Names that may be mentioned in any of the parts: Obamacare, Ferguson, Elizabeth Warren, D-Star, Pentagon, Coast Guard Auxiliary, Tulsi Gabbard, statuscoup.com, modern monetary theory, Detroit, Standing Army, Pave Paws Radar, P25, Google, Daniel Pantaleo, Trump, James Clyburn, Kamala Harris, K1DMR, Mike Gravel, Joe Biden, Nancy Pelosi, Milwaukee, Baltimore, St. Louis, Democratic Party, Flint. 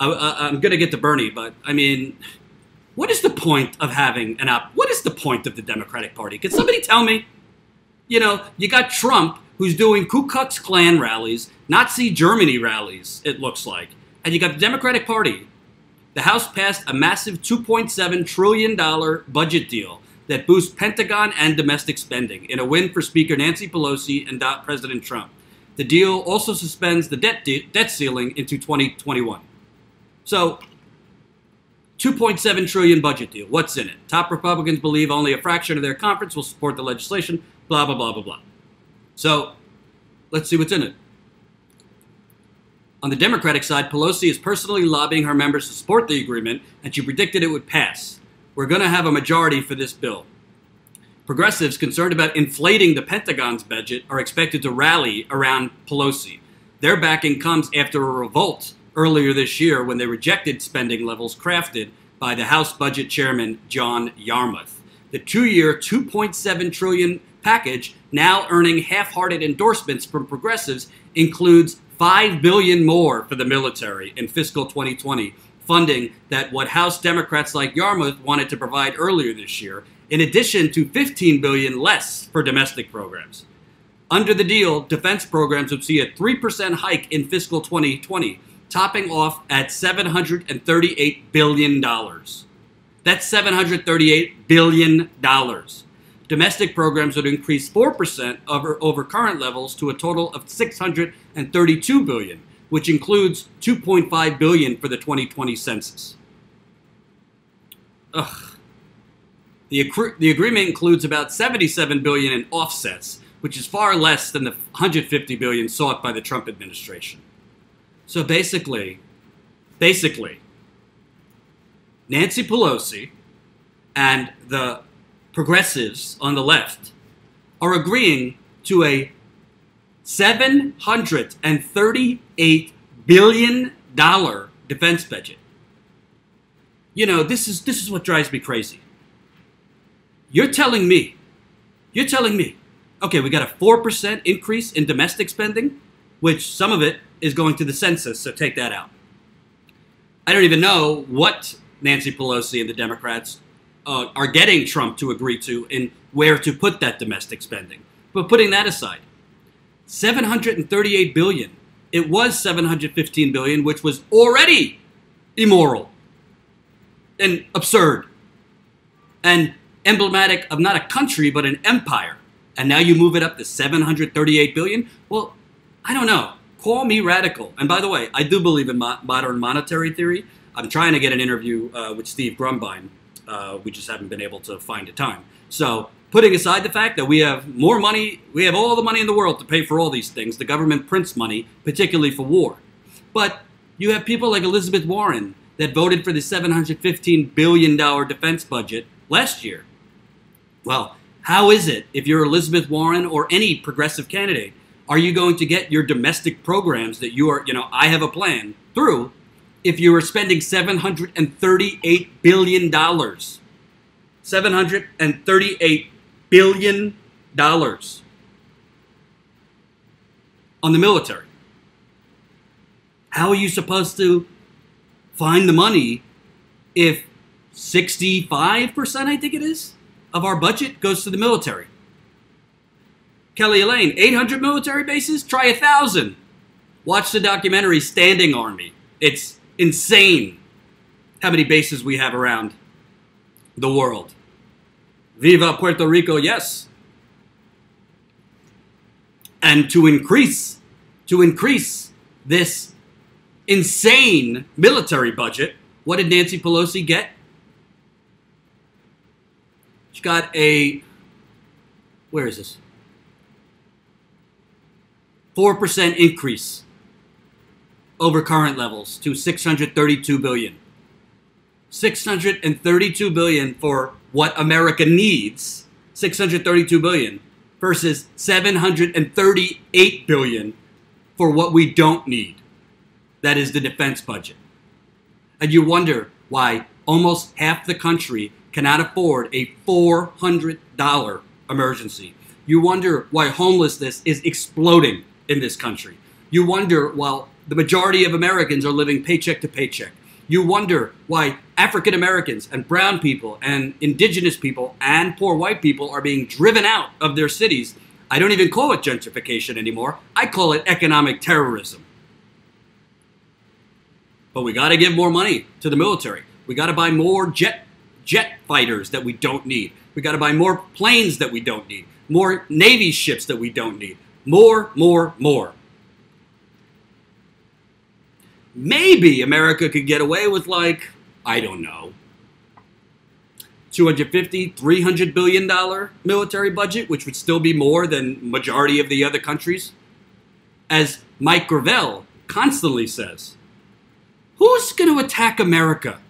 I'm going to get to Bernie, but I mean, what is the point of having an op? What is the point of the Democratic Party? Can somebody tell me? You know, you got Trump, who's doing Ku Klux Klan rallies, Nazi Germany rallies, it looks like. And you got the Democratic Party. The House passed a massive $2.7 trillion budget deal that boosts Pentagon and domestic spending in a win for Speaker Nancy Pelosi and President Trump. The deal also suspends the debt ceiling into 2021. So, $2.7 trillion budget deal. What's in it? Top Republicans believe only a fraction of their conference will support the legislation. Blah, blah, blah, blah, blah. So, let's see what's in it. On the Democratic side, Pelosi is personally lobbying her members to support the agreement, and she predicted it would pass. We're going to have a majority for this bill. Progressives concerned about inflating the Pentagon's budget are expected to rally around Pelosi. Their backing comes after a revolt earlier this year when they rejected spending levels crafted by the House Budget Chairman John Yarmouth. The two-year, $2.7 trillion package, now earning half-hearted endorsements from progressives, includes $5 billion more for the military in fiscal 2020, funding that what House Democrats like Yarmouth wanted to provide earlier this year, in addition to $15 billion less for domestic programs. Under the deal, defense programs would see a 3% hike in fiscal 2020, topping off at $738 billion. That's $738 billion. Domestic programs would increase 4% over current levels to a total of $632 billion, which includes $2.5 billion for the 2020 census. Ugh. The agreement includes about $77 billion in offsets, which is far less than the $150 billion sought by the Trump administration. So basically, Nancy Pelosi and the progressives on the left are agreeing to a $738 billion defense budget. You know, this is what drives me crazy. You're telling me, okay, we got a 4% increase in domestic spending, which some of it is going to the census, so take that out. I don't even know what Nancy Pelosi and the Democrats are getting Trump to agree to and where to put that domestic spending. But putting that aside, $738 billion. It was $715 billion, which was already immoral and absurd and emblematic of not a country but an empire. And now you move it up to $738 billion? Well, I don't know. Call me radical. And by the way, I do believe in modern monetary theory. I'm trying to get an interview with Steve Grumbine. We just haven't been able to find a time. So putting aside the fact that we have more money, we have all the money in the world to pay for all these things. The government prints money, particularly for war. But you have people like Elizabeth Warren that voted for the $715 billion defense budget last year. Well, how is it if you're Elizabeth Warren or any progressive candidate, are you going to get your domestic programs that you are, you know, I have a plan through if you were spending $738 billion. $738 billion on the military. How are you supposed to find the money if 65%, I think it is, of our budget goes to the military? Kelly Elaine, 800 military bases? Try 1,000. Watch the documentary Standing Army. It's insane how many bases we have around the world. Viva Puerto Rico, yes. And to increase this insane military budget, what did Nancy Pelosi get? She got a, where is this? 4% increase over current levels to $632 billion. $632 billion for what America needs, $632 billion, versus $738 billion for what we don't need. That is the defense budget. And you wonder why almost half the country cannot afford a $400 emergency. You wonder why homelessness is exploding in this country. You wonder why the majority of Americans are living paycheck to paycheck. You wonder why African Americans and brown people and indigenous people and poor white people are being driven out of their cities. I don't even call it gentrification anymore. I call it economic terrorism. But we got to give more money to the military. We got to buy more jet fighters that we don't need. We got to buy more planes that we don't need. More Navy ships that we don't need. More. Maybe America could get away with, like, I don't know, $250, $300 billion military budget, which would still be more than majority of the other countries. As Mike Gravel constantly says, who's going to attack America?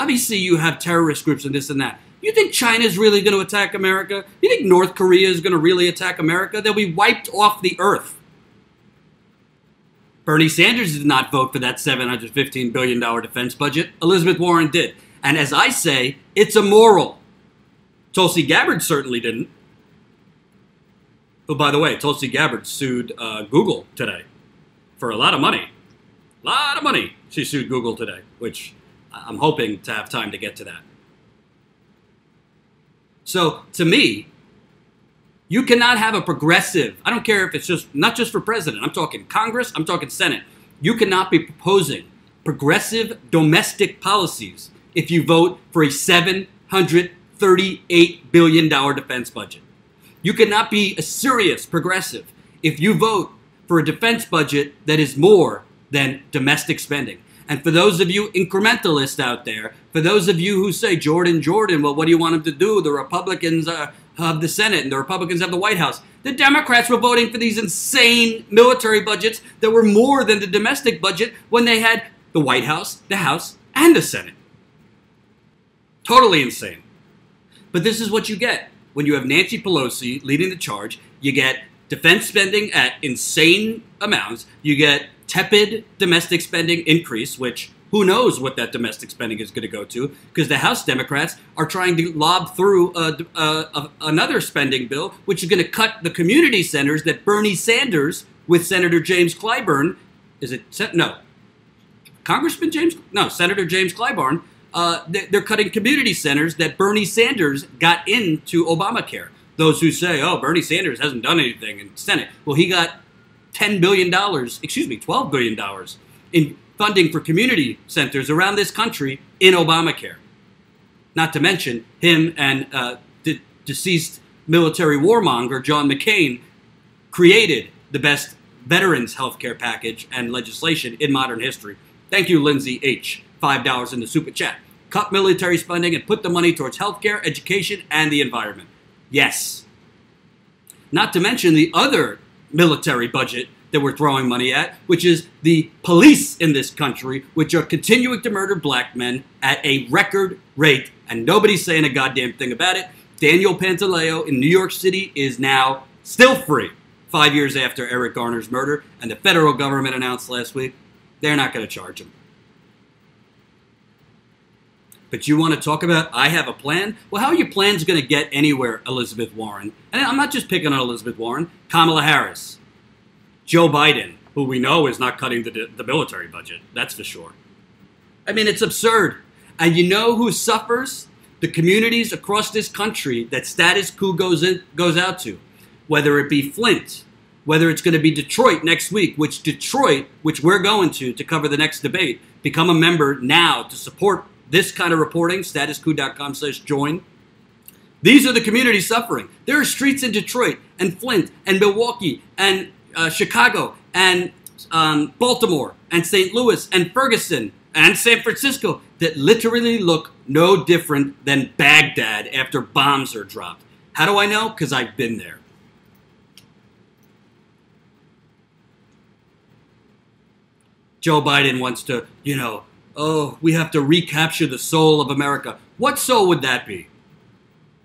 Obviously, you have terrorist groups and this and that. You think China's really going to attack America? You think North Korea is going to really attack America? They'll be wiped off the earth. Bernie Sanders did not vote for that $715 billion defense budget. Elizabeth Warren did. And as I say, it's immoral. Tulsi Gabbard certainly didn't. Oh, by the way, Tulsi Gabbard sued Google today for a lot of money. A lot of money she sued Google today, which I'm hoping to have time to get to that. So, to me, you cannot have a progressive, I don't care if it's just, not just for president, I'm talking Congress, I'm talking Senate. You cannot be proposing progressive domestic policies if you vote for a $738 billion defense budget. You cannot be a serious progressive if you vote for a defense budget that is more than domestic spending. And for those of you incrementalists out there, for those of you who say, Jordan, well, what do you want them to do? The Republicans have the Senate and the Republicans have the White House. The Democrats were voting for these insane military budgets that were more than the domestic budget when they had the White House, the House, and the Senate. Totally insane. But this is what you get when you have Nancy Pelosi leading the charge. You get defense spending at insane amounts. You get tepid domestic spending increase, which who knows what that domestic spending is going to go to, because the House Democrats are trying to lob through another spending bill, which is going to cut the community centers that Bernie Sanders, with Senator James Clyburn, Senator James Clyburn, they're cutting community centers that Bernie Sanders got into Obamacare. Those who say, oh, Bernie Sanders hasn't done anything in the Senate. Well, he got $12 billion in funding for community centers around this country in Obamacare. Not to mention him and the deceased military warmonger, John McCain, created the best veterans health care package and legislation in modern history. Thank you, Lindsay H. $5 in the super chat. Cut military spending and put the money towards healthcare, education, and the environment. Yes. Not to mention the other military budget that we're throwing money at, which is the police in this country, which are continuing to murder black men at a record rate, and nobody's saying a goddamn thing about it. Daniel Pantaleo in New York City is now still free, 5 years after Eric Garner's murder, and the federal government announced last week they're not going to charge him. But you want to talk about, I have a plan? Well, how are your plans going to get anywhere, Elizabeth Warren? And I'm not just picking on Elizabeth Warren. Kamala Harris, Joe Biden, who we know is not cutting the military budget. That's for sure. I mean, it's absurd. And you know who suffers? The communities across this country that status quo goes out to. Whether it be Flint, whether it's going to be Detroit next week, which we're going to cover the next debate, become a member now to support this kind of reporting, statuscoup.com/join. These are the communities suffering. There are streets in Detroit and Flint and Milwaukee and Chicago and Baltimore and St. Louis and Ferguson and San Francisco that literally look no different than Baghdad after bombs are dropped. How do I know? Because I've been there. Joe Biden wants to, oh, we have to recapture the soul of America. What soul would that be?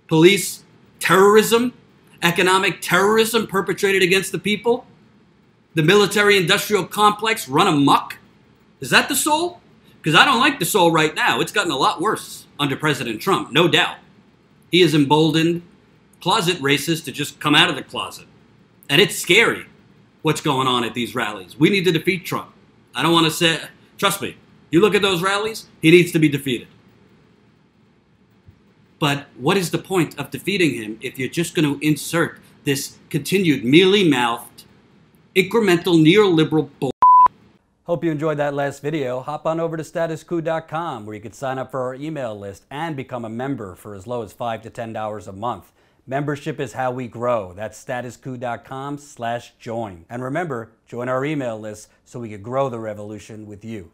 Police terrorism? Economic terrorism perpetrated against the people? The military-industrial complex run amok? Is that the soul? Because I don't like the soul right now. It's gotten a lot worse under President Trump, no doubt. He is emboldened, closet racist, to just come out of the closet. And it's scary. what's going on at these rallies. We need to defeat Trump. I don't want to say, trust me, you look at those rallies, he needs to be defeated. But what is the point of defeating him if you're just going to insert this continued mealy-mouthed, incremental neoliberal bull? Hope you enjoyed that last video. Hop on over to statuscoup.com where you can sign up for our email list and become a member for as low as $5 to $10 a month. Membership is how we grow. That's statuscoup.com/join. And remember, join our email list so we can grow the revolution with you.